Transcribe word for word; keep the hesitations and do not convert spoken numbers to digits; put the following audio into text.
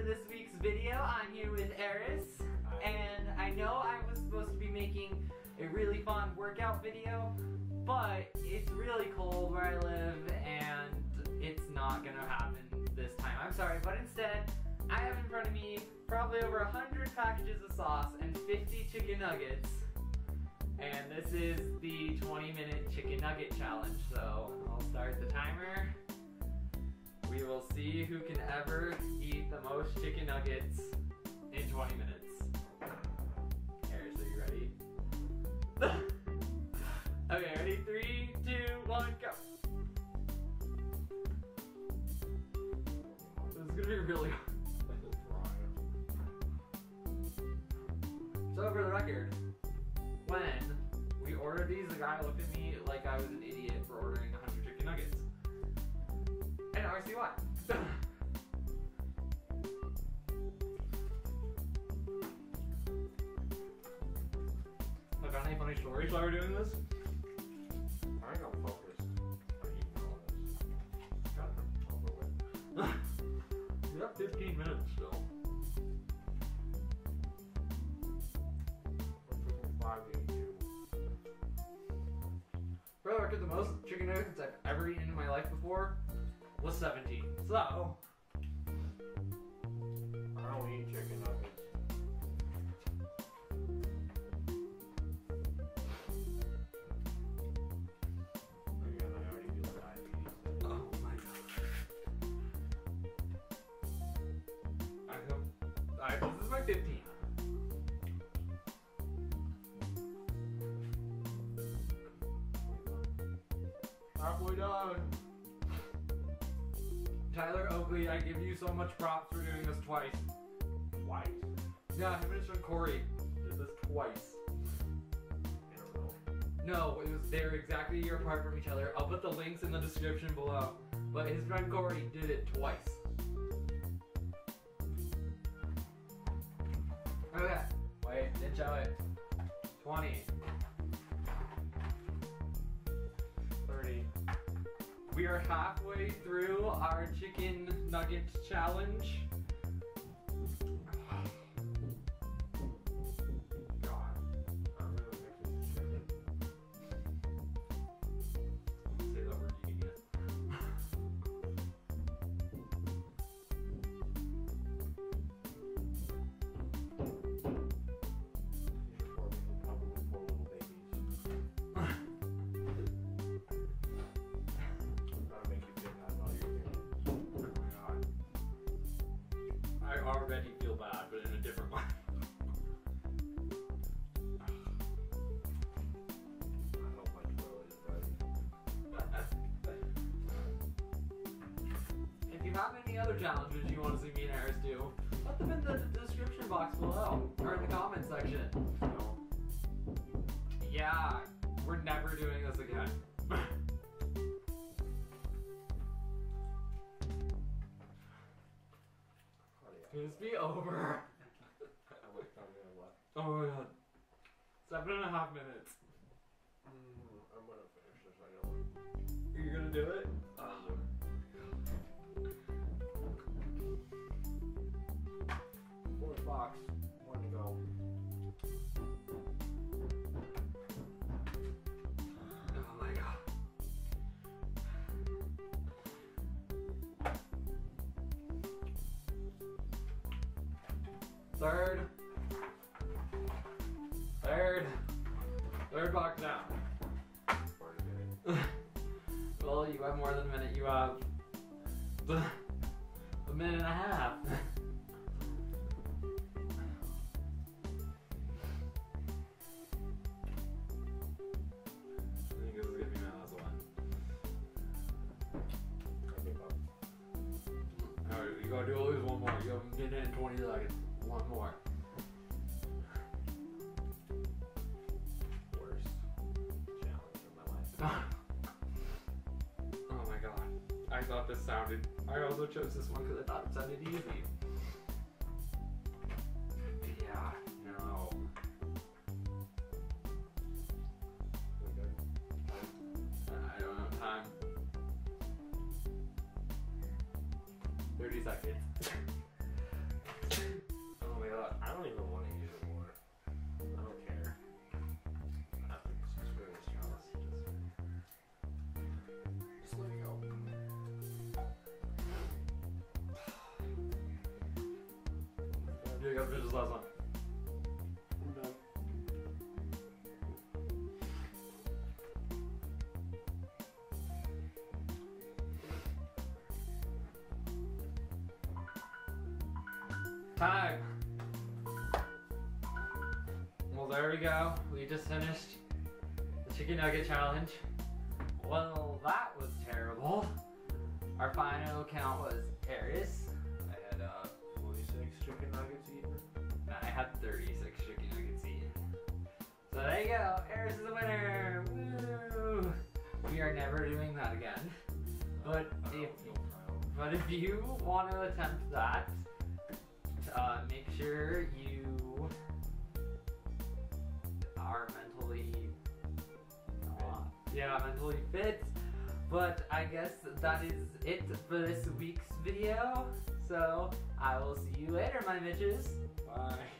for this week's video. I'm here with Eris, and I know I was supposed to be making a really fun workout video, but it's really cold where I live, and it's not gonna happen this time. I'm sorry, but instead, I have in front of me probably over one hundred packages of sauce and fifty chicken nuggets, and this is the twenty minute chicken nugget challenge, so I'll start the timer. We will see who can ever eat the most chicken nuggets in twenty minutes. Eris, are you ready? Okay, ready? Three, two, one, go! This is gonna be really hard. So for the record, when we ordered these, the guy looked at me like I was an idiot for ordering one hundred chicken nuggets. And I see why. Look, I have any funny stories while we're doing this? I ain't gonna focus on eating all this. Gotta come over with. You have fifteen minutes still. For the record, the most chicken nuggets I've ever eaten in my life before was seventeen. So I don't eat chicken nuggets. Again, I already feel diabetes. Oh my god. I hope I this is my fifteen. Halfway done. Tyler Oakley, I give you so much props for doing this twice. Twice? Yeah, him and Sean Kory did this twice. In a row. No, it was they're exactly a year apart from each other. I'll put the links in the description below. But his friend Kory did it twice. Okay. Wait, didn't show it. twenty. thirty. We are halfway through our chicken nugget challenge. God, I'm really making this chicken. Say that word again. I already feel bad, but in a different way. I hope my toilet is ready. If you have any other challenges you want to see me and Eris do, put them in the description box below, or in the comment section. No. Yeah, we're never doing this again. Can this be over? Oh my god. Seven and a half minutes. Mm, I'm gonna finish this, I know. Are you gonna do it? Oh. Fourth box. One to go. Oh my god. Third, third, third box down. Well, you have more than a minute. You have a minute and a half. I think this is gonna be my last one. All right, you gotta do at least one more. You haven't been in twenty seconds. One more. Worst challenge of my life. Oh my god. I thought this sounded... I also chose this one because I thought it sounded easy. Yeah, no. I don't have time. thirty seconds. don't even want to use it more. I don't care. I think this experience counts. Just let it go. Yeah, I got to finish this last time. I'm done. Time. Well, there we go. We just finished the chicken nugget challenge. Well, that was terrible. Our final count was Paris. I had uh, forty-six chicken nuggets eaten. And I had thirty-six chicken nuggets eaten. So there you go. Paris is the winner. Woo! We are never doing that again. But if but if you want to attempt that. Uh, make sure you are mentally, uh, yeah, mentally fit. But I guess that is it for this week's video. So I will see you later, my bitches. Bye.